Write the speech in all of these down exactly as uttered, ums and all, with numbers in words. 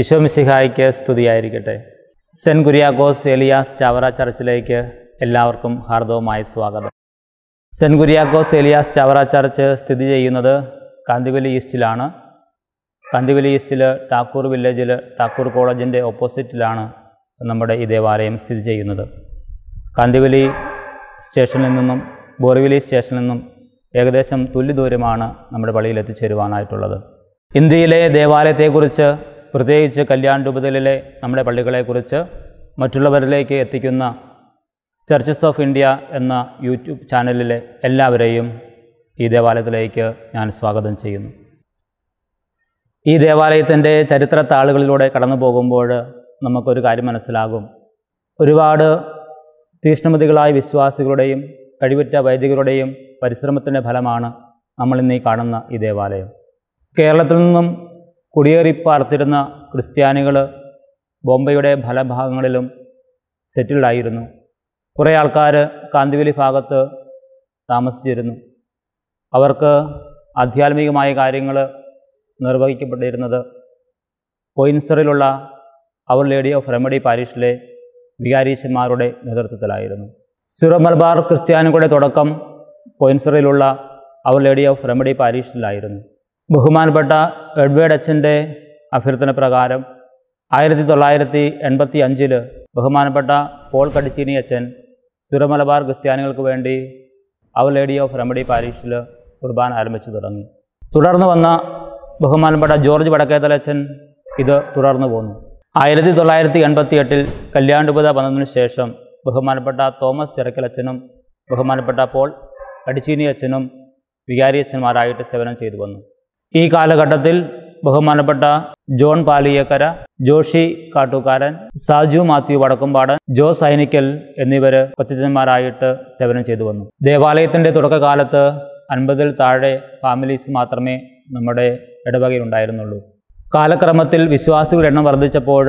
ഈശോമിശിഹായിക്ക് സ്തുതിയായിരിക്കട്ടെ. സെന്റ് കുര്യാക്കോസ് ഏലിയാസ് ചവറ ചർച്ചിലേക്ക് എല്ലാവർക്കും ഹാർദവമായ സ്വാഗതം. സെന്റ് കുര്യാക്കോസ് ഏലിയാസ് ചവറ ചർച്ച് സ്ഥിതി ചെയ്യുന്നത് കാന്തിവലി ഈസ്റ്റിലാണ്. കാന്തിവലി ഈസ്റ്റിൽ ടാക്കൂർ വില്ലേജിൽ ടാക്കൂർ കോളേജിൻ്റെ ഓപ്പോസിറ്റിലാണ് നമ്മുടെ ഈ ദേവാലയം സ്ഥിതി ചെയ്യുന്നത്. കാന്തിവലി സ്റ്റേഷനിൽ നിന്നും ബോറിവിലി സ്റ്റേഷനിൽ നിന്നും ഏകദേശം തുല്യ ദൂരമാണ് നമ്മുടെ പള്ളിയിൽ എത്തിച്ചേരുവാനായിട്ടുള്ളത്. ഇന്ത്യയിലെ ദേവാലയത്തെക്കുറിച്ച്, പ്രത്യേകിച്ച് കല്യാൺ രൂപതയിലെ നമ്മുടെ പള്ളികളെക്കുറിച്ച് മറ്റുള്ളവരിലേക്ക് എത്തിക്കുന്ന ചർച്ചസ് ഓഫ് ഇന്ത്യ എന്ന യൂട്യൂബ് ചാനലിലെ എല്ലാവരെയും ഈ ദേവാലയത്തിലേക്ക് ഞാൻ സ്വാഗതം ചെയ്യുന്നു. ഈ ദേവാലയത്തിൻ്റെ ചരിത്ര താളുകളിലൂടെ കടന്നു പോകുമ്പോൾ നമുക്കൊരു കാര്യം മനസ്സിലാകും. ഒരുപാട് തീഷ്ണമതികളായ വിശ്വാസികളുടെയും കഴിവുറ്റ വൈദികരുടെയും പരിശ്രമത്തിൻ്റെ ഫലമാണ് നമ്മളിന്നീ കാണുന്ന ഈ ദേവാലയം. കേരളത്തിൽ നിന്നും കുടിയേറിപ്പാർത്തിരുന്ന ക്രിസ്ത്യാനികൾ ബോംബെയുടെ ഫലഭാഗങ്ങളിലും സെറ്റിൽഡായിരുന്നു. കുറേ ആൾക്കാർ കാന്തിവലി ഭാഗത്ത് താമസിച്ചിരുന്നു. അവർക്ക് ആധ്യാത്മികമായ കാര്യങ്ങൾ നിർവഹിക്കപ്പെട്ടിരുന്നത് പോയിൻസറിലുള്ള അവർ ലേഡി ഓഫ് റെമഡി പാരീഷിലെ വികാരീശന്മാരുടെ നേതൃത്വത്തിലായിരുന്നു. സിറോ മലബാർ ക്രിസ്ത്യാനികളുടെ തുടക്കം പോയിൻസറിലുള്ള അവർ ലേഡി ഓഫ് റെമഡി പാരീഷിലായിരുന്നു. ബഹുമാനപ്പെട്ട എഡ്വേർഡ് അച്ഛൻ്റെ അഭ്യർത്ഥന പ്രകാരം ആയിരത്തി തൊള്ളായിരത്തി എൺപത്തി അഞ്ചിൽ ബഹുമാനപ്പെട്ട പോൾ കടിച്ചീനി അച്ഛൻ സിറോ മലബാർ ക്രിസ്ത്യാനികൾക്ക് വേണ്ടി അവർ ലേഡി ഓഫ് റെമഡി പാരീഷിൽ കുർബാന ആരംഭിച്ചു തുടങ്ങി. തുടർന്ന് വന്ന ബഹുമാനപ്പെട്ട ജോർജ് വടക്കേത്തലച്ഛൻ ഇത് തുടർന്നു പോന്നു. ആയിരത്തി തൊള്ളായിരത്തി എൺപത്തി എട്ടിൽ കല്യാൺ രൂപത വന്നതിനു ശേഷം ബഹുമാനപ്പെട്ട തോമസ് ചെറക്കലച്ഛനും ബഹുമാനപ്പെട്ട പോൾ കടിച്ചീനി അച്ഛനും വികാരിയച്ഛന്മാരായിട്ട് സേവനം ചെയ്തു വന്നു. ഈ കാലഘട്ടത്തിൽ ബഹുമാനപ്പെട്ട ജോൺ പാലിയേക്കര, ജോഷി കാട്ടൂക്കാരൻ, സാജു മാത്യു വടക്കുംപാടൻ, ജോസ് അയിനിക്കൽ എന്നിവർ കൊച്ചന്മാരായിട്ട് സേവനം ചെയ്തു വന്നു. ദേവാലയത്തിൻ്റെ തുടക്കകാലത്ത് അൻപതിൽ താഴെ ഫാമിലീസ് മാത്രമേ നമ്മുടെ ഇടവകയിലുണ്ടായിരുന്നുള്ളൂ. കാലക്രമത്തിൽ വിശ്വാസികളുടെ എണ്ണം വർദ്ധിച്ചപ്പോൾ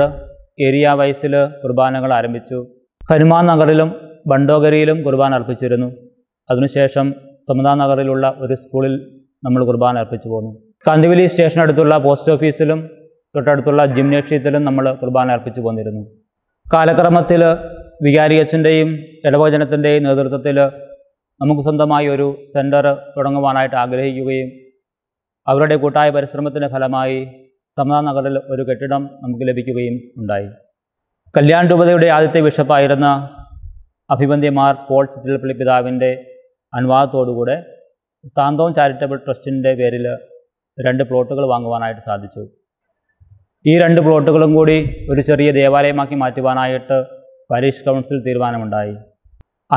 ഏരിയ വൈസിൽ കുർബാനകൾ ആരംഭിച്ചു. ഹനുമാൻ നഗറിലും ബണ്ടോഗരിയിലും കുർബാന അർപ്പിച്ചിരുന്നു. അതിനുശേഷം സമതാ നഗറിലുള്ള ഒരു സ്കൂളിൽ നമ്മൾ കുർബാന അർപ്പിച്ചു പോന്നു. കാന്തിവലി സ്റ്റേഷനടുത്തുള്ള പോസ്റ്റ് ഓഫീസിലും തൊട്ടടുത്തുള്ള ജിംനേഷ്യത്തിലും നമ്മൾ കുർബാന അർപ്പിച്ചു പോന്നിരുന്നു. കാലക്രമത്തിൽ വികാരിയച്ഛൻ്റെയും ഇടവചനത്തിൻ്റെയും നേതൃത്വത്തിൽ നമുക്ക് സ്വന്തമായി ഒരു സെൻറ്റർ തുടങ്ങുവാനായിട്ട് ആഗ്രഹിക്കുകയും അവരുടെ കൂട്ടായ പരിശ്രമത്തിൻ്റെ ഫലമായി സമതാ നഗറിൽ ഒരു കെട്ടിടം നമുക്ക് ലഭിക്കുകയും ഉണ്ടായി. കല്യാൺ രൂപതയുടെ ആദ്യത്തെ ബിഷപ്പായിരുന്ന അഭിവന്ദ്യമാർ പോൾ ചിറ്റിലപ്പള്ളി പിതാവിൻ്റെ അനുവാദത്തോടുകൂടെ സാന്തോം ചാരിറ്റബിൾ ട്രസ്റ്റിൻ്റെ പേരിൽ രണ്ട് പ്ലോട്ടുകൾ വാങ്ങുവാനായിട്ട് സാധിച്ചു. ഈ രണ്ട് പ്ലോട്ടുകളും കൂടി ഒരു ചെറിയ ദേവാലയമാക്കി മാറ്റുവാനായിട്ട് പാരീഷ് കൗൺസിൽ തീരുമാനമുണ്ടായി.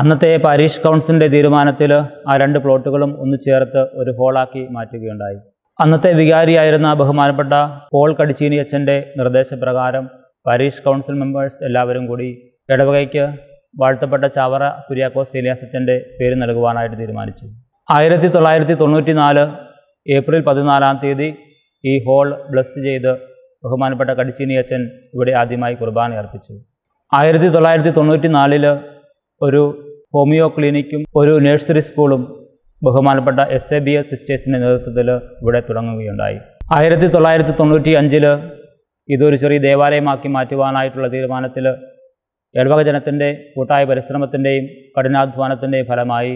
അന്നത്തെ പാരീഷ് കൗൺസിലിൻ്റെ തീരുമാനത്തിൽ ആ രണ്ട് പ്ലോട്ടുകളും ഒന്ന് ചേർത്ത് ഒരു ഹോളാക്കി മാറ്റുകയുണ്ടായി. അന്നത്തെ വികാരിയായിരുന്ന ബഹുമാനപ്പെട്ട പോൾ കടിച്ചീനി അച്ഛൻ്റെ നിർദ്ദേശപ്രകാരം പാരീഷ് കൗൺസിൽ മെമ്പേഴ്സ് എല്ലാവരും കൂടി ഇടവകയ്ക്ക് വാഴ്ത്തപ്പെട്ട ചവറ കുര്യാക്കോസ് ഏലിയാസ് അച്ഛൻ്റെ പേര് നൽകുവാനായിട്ട് തീരുമാനിച്ചു. ആയിരത്തി തൊള്ളായിരത്തി തൊണ്ണൂറ്റി നാല് ഏപ്രിൽ പതിനാലാം തീയതി ഈ ഹോൾ ബ്ലസ് ചെയ്ത് ബഹുമാനപ്പെട്ട കടിച്ചീനി അച്ഛൻ ഇവിടെ ആദ്യമായി കുർബാന അർപ്പിച്ചു. ആയിരത്തി തൊള്ളായിരത്തി തൊണ്ണൂറ്റി നാലിൽ ഒരു ഹോമിയോ ക്ലിനിക്കും ഒരു നഴ്സറി സ്കൂളും ബഹുമാനപ്പെട്ട എസ് എ ബി എസ് സിസ്റ്റേഴ്സിൻ്റെ നേതൃത്വത്തിൽ ഇവിടെ തുടങ്ങുകയുണ്ടായി. ആയിരത്തി തൊള്ളായിരത്തി തൊണ്ണൂറ്റി അഞ്ചിൽ ഇതൊരു ചെറിയ ദേവാലയമാക്കി മാറ്റുവാനായിട്ടുള്ള തീരുമാനത്തിൽ ഇടവകജനത്തിൻ്റെ കൂട്ടായ പരിശ്രമത്തിൻ്റെയും കഠിനാധ്വാനത്തിൻ്റെയും ഫലമായി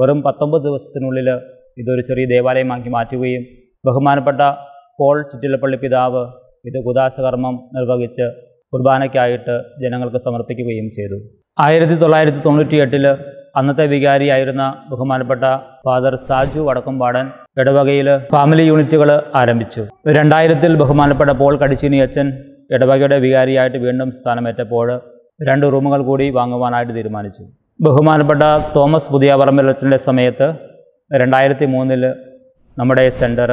വെറും പത്തൊമ്പത് ദിവസത്തിനുള്ളിൽ ഇതൊരു ചെറിയ ദേവാലയമാക്കി മാറ്റുകയും ബഹുമാനപ്പെട്ട പോൾ ചിറ്റിലപ്പള്ളി പിതാവ് ഇത് കുദാശകർമ്മം നിർവഹിച്ച് കുർബാനയ്ക്കായിട്ട് ജനങ്ങൾക്ക് സമർപ്പിക്കുകയും ചെയ്തു. ആയിരത്തി തൊള്ളായിരത്തി തൊണ്ണൂറ്റി എട്ടിൽ അന്നത്തെ വികാരിയായിരുന്ന ബഹുമാനപ്പെട്ട ഫാദർ സാജു വടക്കുംപാടൻ ഇടവകയിൽ ഫാമിലി യൂണിറ്റുകൾ ആരംഭിച്ചു. രണ്ടായിരത്തിൽ ബഹുമാനപ്പെട്ട പോൾ കടിച്ചീനി അച്ഛൻ ഇടവകയുടെ വികാരിയായിട്ട് വീണ്ടും സ്ഥാനമേറ്റപ്പോൾ രണ്ട് റൂമുകൾ കൂടി വാങ്ങുവാനായിട്ട് തീരുമാനിച്ചു. ബഹുമാനപ്പെട്ട തോമസ് പുതിയ പറമ്പലച്ചൻ്റെ സമയത്ത് രണ്ടായിരത്തി മൂന്നിൽ നമ്മുടെ സെൻറ്റർ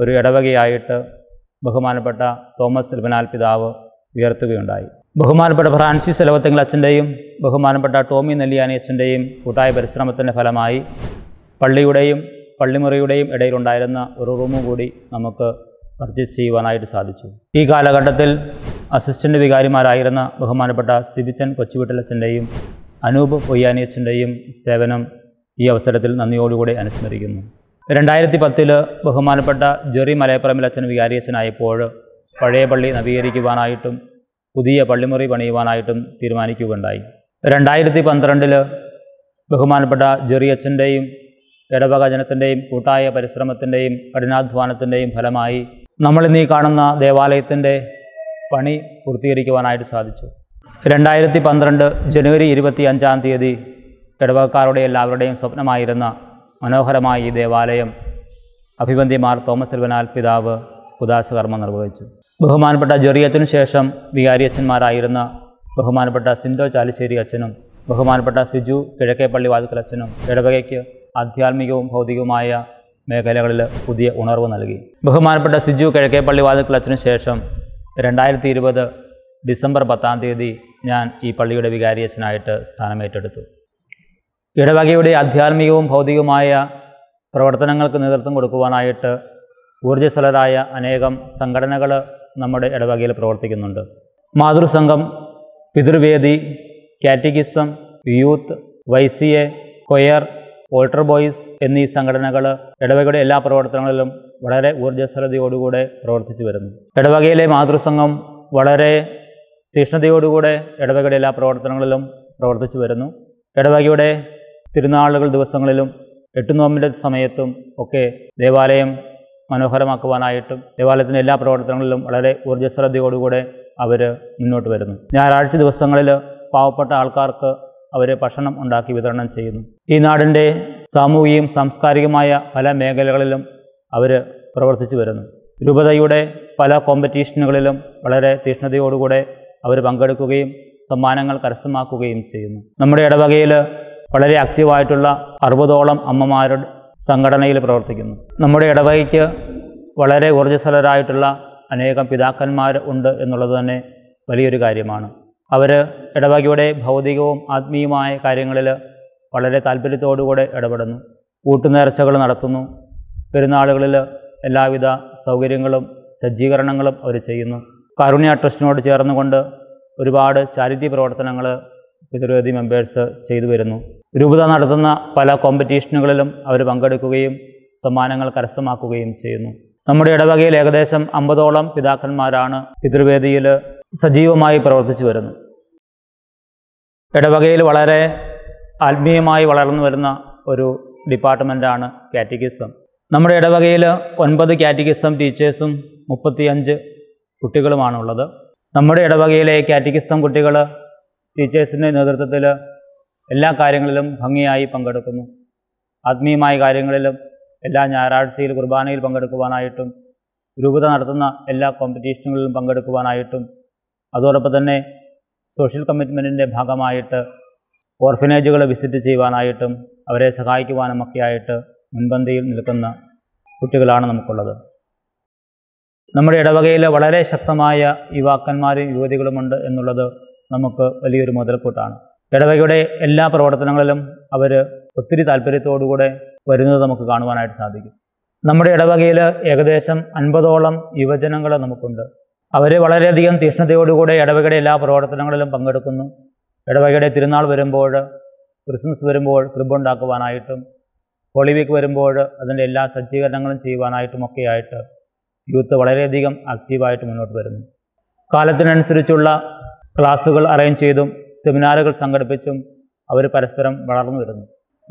ഒരു ഇടവകയായിട്ട് ബഹുമാനപ്പെട്ട തോമസ് ബനാൽ പിതാവ് ഉയർത്തുകയുണ്ടായി. ബഹുമാനപ്പെട്ട ഫ്രാൻസിസ് എലവത്തെങ്കിൽ അച്ഛൻ്റെയും ബഹുമാനപ്പെട്ട ടോമി നെല്ലിയാനി അച്ഛൻ്റെയും കൂട്ടായ പരിശ്രമത്തിൻ്റെ ഫലമായി പള്ളിയുടെയും പള്ളിമുറിയുടെയും ഇടയിലുണ്ടായിരുന്ന ഒരു റൂമ് കൂടി നമുക്ക് പർച്ചേസ് ചെയ്യുവാനായിട്ട് സാധിച്ചു. ഈ കാലഘട്ടത്തിൽ അസിസ്റ്റൻ്റ് വികാരിമാരായിരുന്ന ബഹുമാനപ്പെട്ട സിബിച്ചൻ കൊച്ചുവിട്ടലച്ഛൻ്റെയും അനൂപ് പൊയ്യാനി അച്ഛൻ്റെയും സേവനം ഈ അവസരത്തിൽ നന്ദിയോടുകൂടി അനുസ്മരിക്കുന്നു. രണ്ടായിരത്തി പത്തിൽ ബഹുമാനപ്പെട്ട ജെറി മലയപ്പറമ്പിൽ അച്ഛൻ വികാരിയച്ഛനായപ്പോൾ പഴയ പള്ളി നവീകരിക്കുവാനായിട്ടും പുതിയ പള്ളിമുറി പണിയുവാനായിട്ടും തീരുമാനിക്കുകയുണ്ടായി. രണ്ടായിരത്തി പന്ത്രണ്ടിൽ ബഹുമാനപ്പെട്ട ജെറി അച്ഛൻ്റെയും ഇടവക ജനത്തിൻ്റെയും കൂട്ടായ പരിശ്രമത്തിൻ്റെയും കഠിനാധ്വാനത്തിൻ്റെയും ഫലമായി നമ്മളിന്നീ കാണുന്ന ദേവാലയത്തിൻ്റെ പണി പൂർത്തീകരിക്കുവാനായിട്ട് സാധിച്ചു. രണ്ടായിരത്തി പന്ത്രണ്ട് ജനുവരി ഇരുപത്തി അഞ്ചാം തീയതി ഇടവകക്കാരുടെ എല്ലാവരുടെയും സ്വപ്നമായിരുന്ന മനോഹരമായ ഈ ദേവാലയം അഭിവന്ദ്യ മാർ തോമസ് എൽവനാൽ പിതാവ് ഉദാസകർമ്മം നിർവഹിച്ചു. ബഹുമാനപ്പെട്ട ജെറിയച്ചനു ശേഷം വികാരിയച്ഛന്മാരായിരുന്ന ബഹുമാനപ്പെട്ട സിൻഡോ ചാലിശ്ശേരി അച്ഛനും ബഹുമാനപ്പെട്ട സിജു കിഴക്കേപ്പള്ളി വാതുക്കൽ അച്ഛനും ഇടവകയ്ക്ക് ആധ്യാത്മികവും ഭൗതികവുമായ മേഖലകളിൽ പുതിയ ഉണർവ് നൽകി. ബഹുമാനപ്പെട്ട സിജു കിഴക്കേപ്പള്ളി വാതുക്കൽ അച്ഛനു ശേഷം രണ്ടായിരത്തി ഇരുപത് ഡിസംബർ പത്താം തീയതി ഞാൻ ഈ പള്ളിയുടെ വികാരിയച്ഛനായിട്ട് സ്ഥാനമേറ്റെടുത്തു. ഇടവകയുടെ ആധ്യാത്മികവും ഭൗതികവുമായ പ്രവർത്തനങ്ങൾക്ക് നേതൃത്വം കൊടുക്കുവാനായിട്ട് ഊർജ്ജസ്വലരായ അനേകം സംഘടനകൾ നമ്മുടെ ഇടവകയിൽ പ്രവർത്തിക്കുന്നുണ്ട്. മാതൃസംഘം, പിതൃവേദി, catechism, youth, Y C A, choir, altar boys എന്നീ സംഘടനകൾ ഇടവകയുടെ എല്ലാ പ്രവർത്തനങ്ങളിലും വളരെ ഊർജ്ജസ്വലതയോടുകൂടെ പ്രവർത്തിച്ചു വരുന്നു. ഇടവകയിലെ മാതൃസംഘം വളരെ തീഷ്ണതയോടുകൂടെ ഇടവകയുടെ എല്ലാ പ്രവർത്തനങ്ങളിലും പ്രവർത്തിച്ചു വരുന്നു. ഇടവകയുടെ തിരുനാളുകൾ ദിവസങ്ങളിലും എട്ടു നോമ്പിൻ്റെ സമയത്തും ഒക്കെ ദേവാലയം മനോഹരമാക്കുവാനായിട്ടും ദേവാലയത്തിൻ്റെ എല്ലാ പ്രവർത്തനങ്ങളിലും വളരെ ഊർജ്ജസ്വലതയോടുകൂടെ അവർ മുന്നോട്ട് വരുന്നു. ഞായറാഴ്ച ദിവസങ്ങളിൽ പാവപ്പെട്ട ആൾക്കാർക്ക് അവർ ഭക്ഷണം ഉണ്ടാക്കി വിതരണം ചെയ്യുന്നു. ഈ നാടിൻ്റെ സാമൂഹികവും സാംസ്കാരികമായ പല മേഖലകളിലും അവർ പ്രവർത്തിച്ചു വരുന്നു. രൂപതയുടെ പല കോമ്പറ്റീഷനുകളിലും വളരെ തീഷ്ണതയോടുകൂടെ അവർ പങ്കെടുക്കുകയും സമ്മാനങ്ങൾ കരസ്ഥമാക്കുകയും ചെയ്യുന്നു. നമ്മുടെ ഇടവകയിൽ വളരെ ആക്റ്റീവായിട്ടുള്ള അറുപതോളം അമ്മമാരുടെ സംഘടനയിൽ പ്രവർത്തിക്കുന്നു. നമ്മുടെ ഇടവകയ്ക്ക് വളരെ ഊർജ്ജസ്വലരായിട്ടുള്ള അനേകം പിതാക്കന്മാർ ഉണ്ട് എന്നുള്ളത് തന്നെ വലിയൊരു കാര്യമാണ്. അവർ ഇടവകയുടെ ഭൗതികവും ആത്മീയവുമായ കാര്യങ്ങളിൽ വളരെ താല്പര്യത്തോടുകൂടെ ഇടപെടുന്നു, കൂട്ടുനേർച്ചകൾ നടത്തുന്നു, പെരുന്നാളുകളിൽ എല്ലാവിധ സൗകര്യങ്ങളും സജ്ജീകരണങ്ങളും അവർ ചെയ്യുന്നു. കാരുണ്യ ട്രസ്റ്റിനോട് ചേർന്നുകൊണ്ട് ഒരുപാട് ചാരിറ്റി പ്രവർത്തനങ്ങൾ പിതൃവേദി മെമ്പേഴ്സ് ചെയ്തു വരുന്നു. രൂപത നടത്തുന്ന പല കോമ്പറ്റീഷനുകളിലും അവർ പങ്കെടുക്കുകയും സമ്മാനങ്ങൾ കരസ്ഥമാക്കുകയും ചെയ്യുന്നു. നമ്മുടെ ഇടവകയിൽ ഏകദേശം അമ്പതോളം പിതാക്കന്മാരാണ് പിതൃവേദിയിൽ സജീവമായി പ്രവർത്തിച്ചു വരുന്നു. ഇടവകയിൽ വളരെ ആത്മീയമായി വളർന്നു വരുന്ന ഒരു ഡിപ്പാർട്ട്മെൻറ്റാണ് കാറ്റഗിസം. നമ്മുടെ ഇടവകയിൽ ഒൻപത് കാറ്റഗിസം ടീച്ചേഴ്സും മുപ്പത്തിയഞ്ച് കുട്ടികളുമാണുള്ളത്. നമ്മുടെ ഇടവകയിലെ കാറ്റഗിസം കുട്ടികൾ ടീച്ചേഴ്സിൻ്റെ നേതൃത്വത്തിൽ എല്ലാ കാര്യങ്ങളിലും ഭംഗിയായി പങ്കെടുക്കുന്നു. ആത്മീയമായ കാര്യങ്ങളിലും എല്ലാ ഞായറാഴ്ചയിൽ കുർബാനയിൽ പങ്കെടുക്കുവാനായിട്ടും രൂപത നടത്തുന്ന എല്ലാ കോമ്പറ്റീഷനുകളിലും പങ്കെടുക്കുവാനായിട്ടും അതോടൊപ്പം തന്നെ സോഷ്യൽ കമ്മിറ്റ്മെൻറ്റിൻ്റെ ഭാഗമായിട്ട് ഓർഫനേജുകൾ വിസിറ്റ് ചെയ്യുവാനായിട്ടും അവരെ സഹായിക്കുവാനും ഒക്കെയായിട്ട് മുൻപന്തിയിൽ നിൽക്കുന്ന കുട്ടികളാണ് നമുക്കുള്ളത്. നമ്മുടെ ഇടവകയിൽ വളരെ ശക്തമായ യുവാക്കന്മാരും യുവതികളുമുണ്ട് എന്നുള്ളത് നമുക്ക് വലിയൊരു മുതൽക്കൂട്ടാണ്. ഇടവകയുടെ എല്ലാ പ്രവർത്തനങ്ങളിലും അവർ ഒത്തിരി താല്പര്യത്തോടുകൂടെ വരുന്നത് നമുക്ക് കാണുവാനായിട്ട് സാധിക്കും. നമ്മുടെ ഇടവകയിൽ ഏകദേശം അൻപതോളം യുവജനങ്ങൾ നമുക്കുണ്ട്. അവർ വളരെയധികം തീഷ്ണതയോടുകൂടെ ഇടവകയുടെ എല്ലാ പ്രവർത്തനങ്ങളിലും പങ്കെടുക്കുന്നു. ഇടവകയുടെ തിരുനാൾ വരുമ്പോൾ, ക്രിസ്മസ് വരുമ്പോൾ ക്രിബ് ഉണ്ടാക്കുവാനായിട്ടും ഹോളി വീക്ക് വരുമ്പോൾ അതിൻ്റെ എല്ലാ സജ്ജീകരണങ്ങളും ചെയ്യുവാനായിട്ടും ഒക്കെയായിട്ട് യൂത്ത് വളരെയധികം ആക്റ്റീവായിട്ട് മുന്നോട്ട് വരുന്നു. കാലത്തിനനുസരിച്ചുള്ള ക്ലാസ്സുകൾ അറേഞ്ച് ചെയ്തും സെമിനാറുകൾ സംഘടിപ്പിച്ചും അവർ പരസ്പരം വളർന്നു വരുന്നു.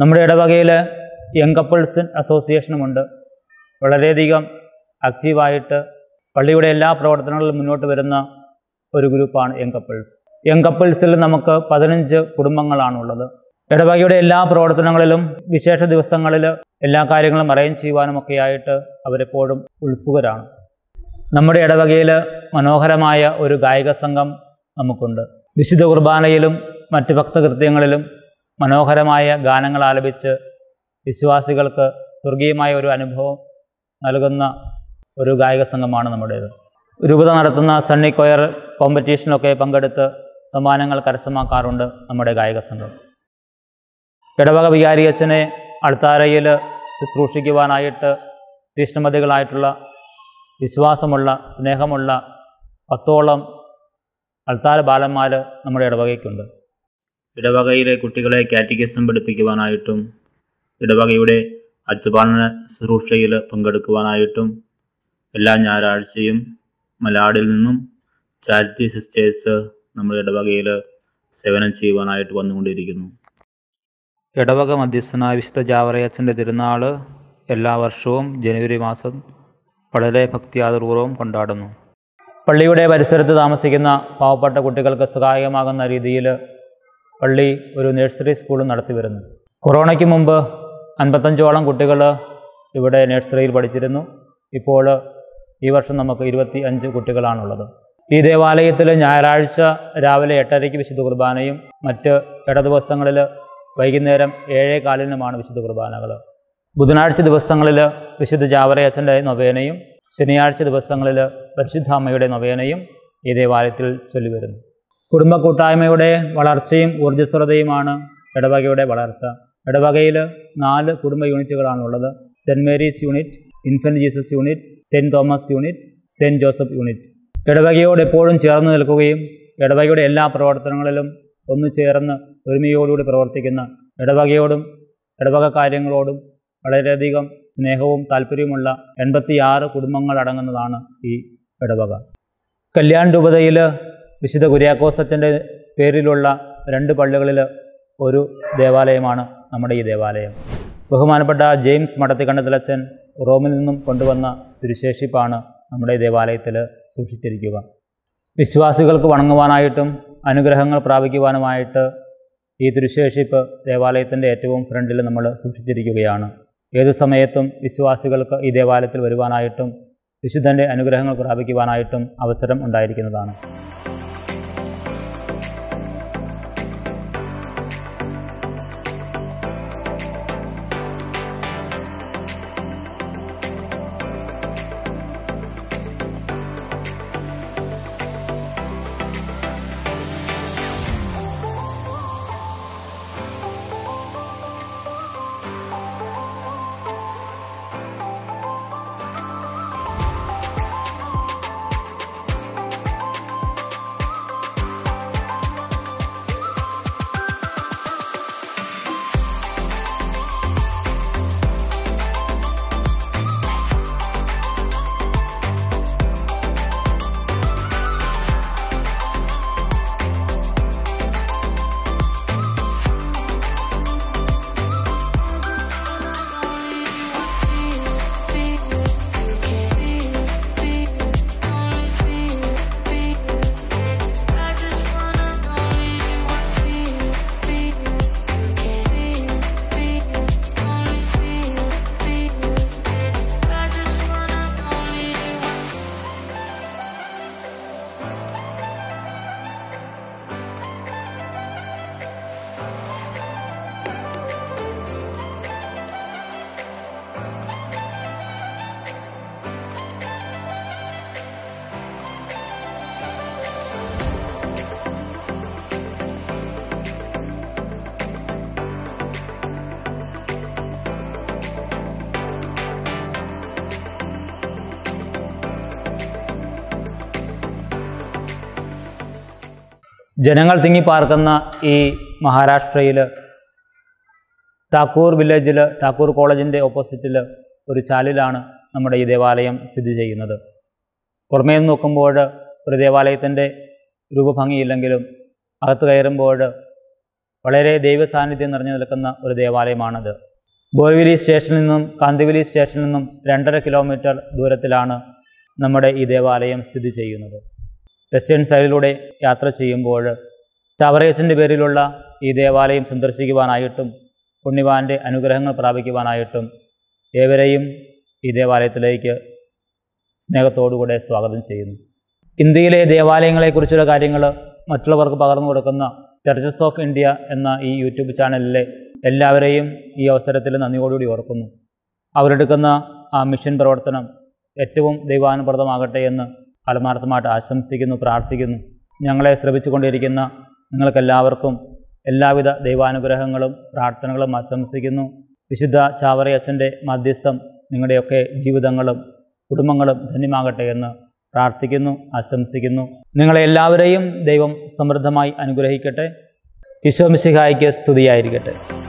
നമ്മുടെ ഇടവകയിൽ യങ് കപ്പിൾസ് അസോസിയേഷനുമുണ്ട്. വളരെയധികം ആക്റ്റീവായിട്ട് പള്ളിയുടെ എല്ലാ പ്രവർത്തനങ്ങളിലും മുന്നോട്ട് വരുന്ന ഒരു ഗ്രൂപ്പാണ് യങ് കപ്പിൾസ്. യങ് കപ്പിൾസിൽ നമുക്ക് പതിനഞ്ച് കുടുംബങ്ങളാണുള്ളത്. ഇടവകയുടെ എല്ലാ പ്രവർത്തനങ്ങളിലും വിശേഷ ദിവസങ്ങളിൽ എല്ലാ കാര്യങ്ങളും അറേഞ്ച് ചെയ്യുവാനുമൊക്കെയായിട്ട് അവരെപ്പോഴും ഉത്സുകരാണ്. നമ്മുടെ ഇടവകയിൽ മനോഹരമായ ഒരു ഗായക സംഘം നമുക്കുണ്ട്. വിശുദ്ധ കുർബാനയിലും മറ്റ് ഭക്തകൃത്യങ്ങളിലും മനോഹരമായ ഗാനങ്ങൾ ആലപിച്ച് വിശ്വാസികൾക്ക് സ്വർഗീയമായ ഒരു അനുഭവം നൽകുന്ന ഒരു ഗായക സംഘമാണ് നമ്മുടേത്. രൂപത നടത്തുന്ന സണ്ണി കൊയർ കോമ്പറ്റീഷനിലൊക്കെ പങ്കെടുത്ത് സമ്മാനങ്ങൾ കരസ്ഥമാക്കാറുണ്ട് നമ്മുടെ ഗായക സംഘം. ഇടവക വികാരിയച്ഛനെ അൾത്താരയിൽ ശുശ്രൂഷിക്കുവാനായിട്ട് തീഷ്ണമതികളായിട്ടുള്ള വിശ്വാസമുള്ള സ്നേഹമുള്ള പത്തോളം അൾത്താര ബാലന്മാർ നമ്മുടെ ഇടവകയ്ക്കുണ്ട്. ഇടവകയിലെ കുട്ടികളെ കാറ്റഗിസം പഠിപ്പിക്കുവാനായിട്ടും ഇടവകയുടെ അച്ഛപാലന ശുശ്രൂഷയിൽ പങ്കെടുക്കുവാനായിട്ടും എല്ലാ ഞായറാഴ്ചയും മലാഡിൽ നിന്നും ചാരിറ്റി സിസ്റ്റേഴ്സ് നമ്മുടെ ഇടവകയിൽ സേവനം ചെയ്യുവാനായിട്ട് വന്നുകൊണ്ടിരിക്കുന്നു. ഇടവക മധ്യസ്ഥനായ വിശുദ്ധ ചാവറയച്ചൻ്റെ തിരുനാൾ എല്ലാ വർഷവും ജനുവരി മാസം വളരെ ഭക്തിയാദപൂർവ്വം കൊണ്ടാടുന്നു. പള്ളിയുടെ പരിസരത്ത് താമസിക്കുന്ന പാവപ്പെട്ട കുട്ടികൾക്ക് സഹായകമാകുന്ന രീതിയിൽ പള്ളി ഒരു നഴ്സറി സ്കൂളും നടത്തി വരുന്നു. കൊറോണയ്ക്ക് മുമ്പ് അൻപത്തഞ്ചോളം കുട്ടികൾ ഇവിടെ നഴ്സറിയിൽ പഠിച്ചിരുന്നു. ഇപ്പോൾ ഈ വർഷം നമുക്ക് ഇരുപത്തി അഞ്ച് കുട്ടികളാണുള്ളത്. ഈ ദേവാലയത്തിൽ ഞായറാഴ്ച രാവിലെ എട്ടരയ്ക്ക് വിശുദ്ധ കുർബാനയും മറ്റ് ഇട ദിവസങ്ങളിൽ വൈകുന്നേരം ഏഴേ കാലിനുമാണ് വിശുദ്ധ കുർബാനകൾ. ബുധനാഴ്ച ദിവസങ്ങളിൽ വിശുദ്ധ ചാവറയച്ചൻ്റെ നൊവേനയും ശനിയാഴ്ച ദിവസങ്ങളിൽ പരിശുദ്ധാമ്മയുടെ നൊവേനയും ഈ ദേവാലയത്തിൽ ചൊല്ലിവരുന്നു. കുടുംബ കൂട്ടായ്മയുടെ വളർച്ചയും ഊർജ്ജസ്വലതയുമാണ് ഇടവകയുടെ വളർച്ച. ഇടവകയിൽ നാല് കുടുംബ യൂണിറ്റുകളാണുള്ളത്. Saint Mary's unit, infant Jesus unit, saint Thomas unit, saint Joseph unit. ഇടവകയോട് എപ്പോഴും ചേർന്ന് നിൽക്കുകയും ഇടവകയുടെ എല്ലാ പ്രവർത്തനങ്ങളിലും ഒന്നു ചേർന്ന് ഒരുമയോടുകൂടി പ്രവർത്തിക്കുന്ന, ഇടവകയോടും ഇടവക കാര്യങ്ങളോടും വളരെയധികം സ്നേഹവും താല്പര്യവുമുള്ള എൺപത്തിയാറ് കുടുംബങ്ങൾ അടങ്ങുന്നതാണ് ഈ ഇടവക. കല്യാൺ രൂപതയിൽ വിശുദ്ധ കുര്യാക്കോസച്ചൻ്റെ പേരിലുള്ള രണ്ട് പള്ളികളിൽ ഒരു ദേവാലയമാണ് നമ്മുടെ ഈ ദേവാലയം. ബഹുമാനപ്പെട്ട ജെയിംസ് മഠത്തിക്കണ്ടത്തിലച്ചൻ റോമിൽ നിന്നും കൊണ്ടുവന്ന തിരുശേഷിപ്പാണ് നമ്മുടെ ദേവാലയത്തിൽ സൂക്ഷിച്ചിരിക്കുക. വിശ്വാസികൾക്ക് വണങ്ങുവാനായിട്ടും അനുഗ്രഹങ്ങൾ പ്രാപിക്കുവാനുമായിട്ട് ഈ തിരുശേഷിപ്പ് ദേവാലയത്തിൻ്റെ ഏറ്റവും ഫ്രണ്ടിൽ നമ്മൾ സൂക്ഷിച്ചിരിക്കുകയാണ്. ഏത് സമയത്തും വിശ്വാസികൾക്ക് ഈ ദേവാലയത്തിൽ വരുവാനായിട്ടും വിശുദ്ധൻ്റെ അനുഗ്രഹങ്ങൾ പ്രാപിക്കുവാനായിട്ടും അവസരം ഉണ്ടായിരിക്കുന്നതാണ്. ജനങ്ങൾ തിങ്ങിപ്പാർക്കുന്ന ഈ മഹാരാഷ്ട്രയിൽ ടാക്കൂർ വില്ലേജിൽ ടാക്കൂർ കോളേജിൻ്റെ ഓപ്പോസിറ്റിൽ ഒരു ചാലിലാണ് നമ്മുടെ ഈ ദേവാലയം സ്ഥിതി ചെയ്യുന്നത്. പുറമേ നിന്ന് നോക്കുമ്പോൾ ഒരു ദേവാലയത്തിൻ്റെ രൂപഭംഗിയില്ലെങ്കിലും അകത്ത് കയറുമ്പോൾ വളരെ ദൈവസാന്നിധ്യം നിറഞ്ഞു നിൽക്കുന്ന ഒരു ദേവാലയമാണത്. ബോർവിലി സ്റ്റേഷനിൽ നിന്നും കാന്തിവലി സ്റ്റേഷനിൽ നിന്നും രണ്ടര കിലോമീറ്റർ ദൂരത്തിലാണ് നമ്മുടെ ഈ ദേവാലയം സ്ഥിതി ചെയ്യുന്നത്. വെസ്റ്റേൺ സൈഡിലൂടെ യാത്ര ചെയ്യുമ്പോൾ ചാവറയച്ചൻ്റെ പേരിലുള്ള ഈ ദേവാലയം സന്ദർശിക്കുവാനായിട്ടും പുണ്യവാൻ്റെ അനുഗ്രഹങ്ങൾ പ്രാപിക്കുവാനായിട്ടും ഏവരെയും ഈ ദേവാലയത്തിലേക്ക് സ്നേഹത്തോടുകൂടെ സ്വാഗതം ചെയ്യുന്നു. ഇന്ത്യയിലെ ദേവാലയങ്ങളെക്കുറിച്ചുള്ള കാര്യങ്ങൾ മറ്റുള്ളവർക്ക് പകർന്നു കൊടുക്കുന്ന ചർച്ചസ് ഓഫ് ഇന്ത്യ എന്ന ഈ യൂട്യൂബ് ചാനലിലെ എല്ലാവരെയും ഈ അവസരത്തിൽ നന്ദിയോടുകൂടി ഓർക്കുന്നു. അവരെടുക്കുന്ന ആ മിഷൻ പ്രവർത്തനം ഏറ്റവും ദൈവാനുപ്രദമാകട്ടെ എന്ന് ആത്മാർത്ഥമായിട്ട് ആശംസിക്കുന്നു, പ്രാർത്ഥിക്കുന്നു. ഞങ്ങളെ ശ്രമിച്ചു കൊണ്ടിരിക്കുന്ന നിങ്ങൾക്കെല്ലാവർക്കും എല്ലാവിധ ദൈവാനുഗ്രഹങ്ങളും പ്രാർത്ഥനകളും ആശംസിക്കുന്നു. വിശുദ്ധ ചാവറയച്ചൻ്റെ മധ്യസ്ഥം നിങ്ങളുടെയൊക്കെ ജീവിതങ്ങളും കുടുംബങ്ങളും ധന്യമാകട്ടെ എന്ന് പ്രാർത്ഥിക്കുന്നു, ആശംസിക്കുന്നു. നിങ്ങളെല്ലാവരെയും ദൈവം സമൃദ്ധമായി അനുഗ്രഹിക്കട്ടെ. ഈശോ മിശിഹായ്ക്ക് സ്തുതിയായിരിക്കട്ടെ.